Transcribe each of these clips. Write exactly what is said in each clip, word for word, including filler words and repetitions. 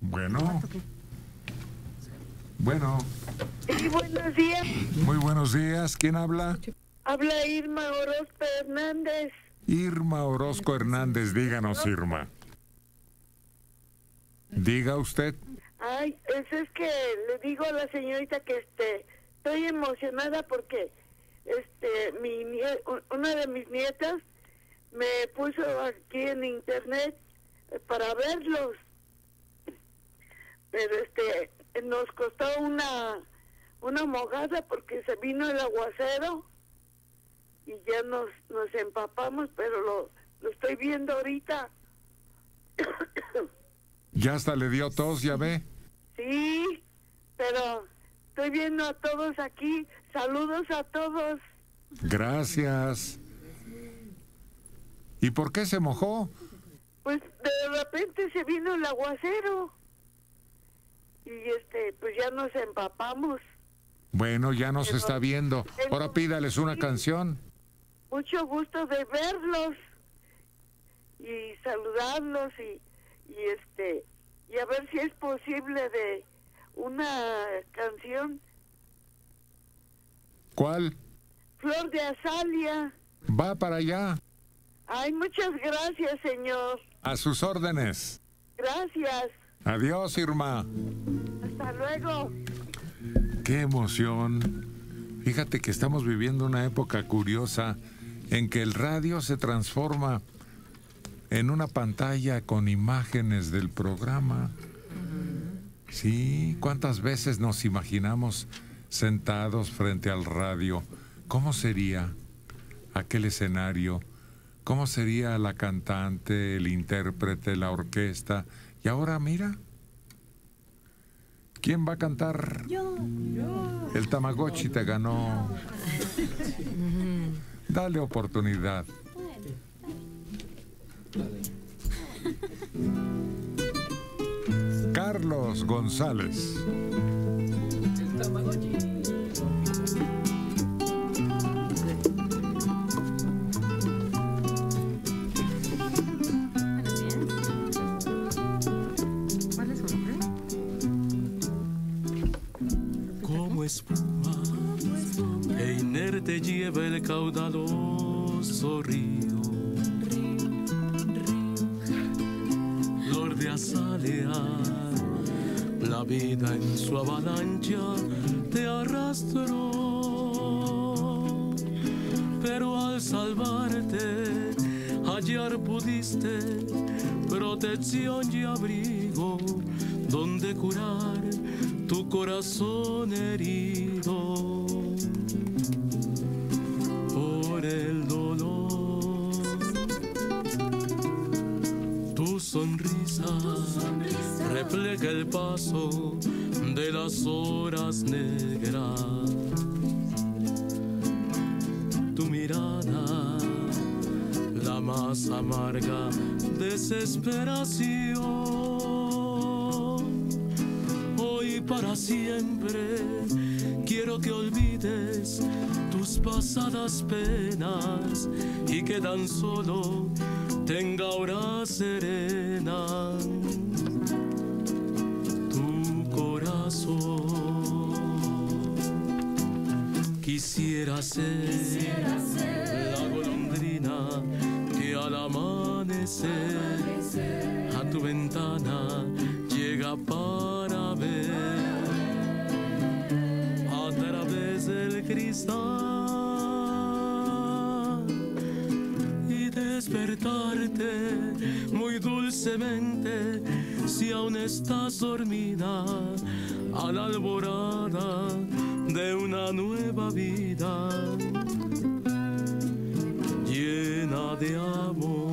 Bueno. Bueno. Sí, buenos días. Muy buenos días. ¿Quién habla? Habla Irma Orozco Hernández. Irma Orozco Hernández, díganos, Irma. Diga usted. Ay, eso es que le digo a la señorita que este estoy emocionada porque este mi una de mis nietas me puso aquí en internet para verlos. Pero este nos costó una una mojada porque se vino el aguacero y ya nos nos empapamos, pero lo lo estoy viendo ahorita. Ya hasta le dio tos, ya ve. Sí, pero estoy viendo a todos aquí. Saludos a todos. Gracias. ¿Y por qué se mojó? Pues de repente se vino el aguacero. Y este, pues ya nos empapamos. Bueno, ya nos pero está viendo. Ahora pídales una sí. canción. Mucho gusto de verlos y saludarlos y... y este y a ver si es posible de una canción. ¿Cuál? Flor de Azalea. Va para allá. Ay, muchas gracias, señor. A sus órdenes. Gracias. Adiós, Irma. Hasta luego. Qué emoción. Fíjate que estamos viviendo una época curiosa en que el radio se transforma en una pantalla con imágenes del programa. Sí, ¿cuántas veces nos imaginamos sentados frente al radio? ¿Cómo sería aquel escenario? ¿Cómo sería la cantante, el intérprete, la orquesta? Y ahora mira, ¿quién va a cantar? Yo. Yo. El Tamagotchi te ganó. Dale oportunidad. Carlos González. El Tamagotchi. ¿Cuál es su nombre? Como espuma e inerte lleva el caudaloso río. De azalea, la vida en su avalancha te arrastró, pero al salvarte, hallar pudiste protección y abrigo, donde curar tu corazón herido por el dolor. Tu sonrisa repleca el paso de las horas negras. Tu mirada, la más amarga desesperación. Hoy para siempre quiero que olvides tus pasadas penas y que tan solo tenga ahora serena tu corazón. Quisiera ser, Quisiera ser la golondrina que al amanecer, amanecer a tu ventana llega para ver, para ver a través del cristal. Despertarte muy dulcemente si aún estás dormida a la alborada de una nueva vida llena de amor.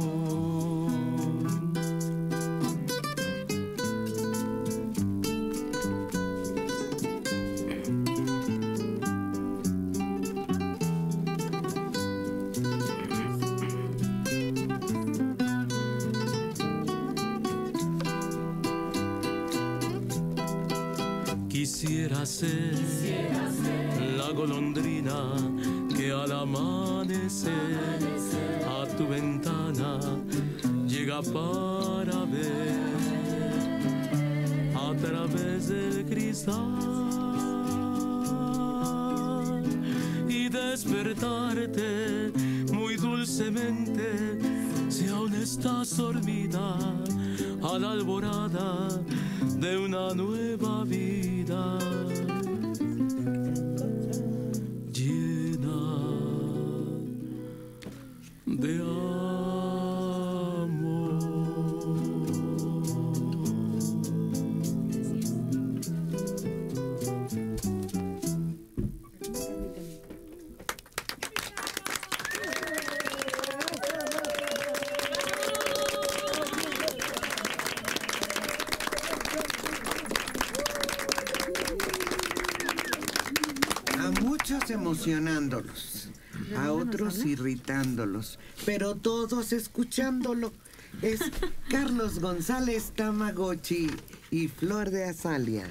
Quisiera ser, Quisiera ser la golondrina que al amanecer, amanecer a tu ventana llega para ver, través del cristal y despertarte muy dulcemente si aún estás dormida a la alborada de una nueva vida. Emocionándolos, a otros irritándolos, pero todos escuchándolo. Es Carlos González, Tamagotchi y Flor de Azalea.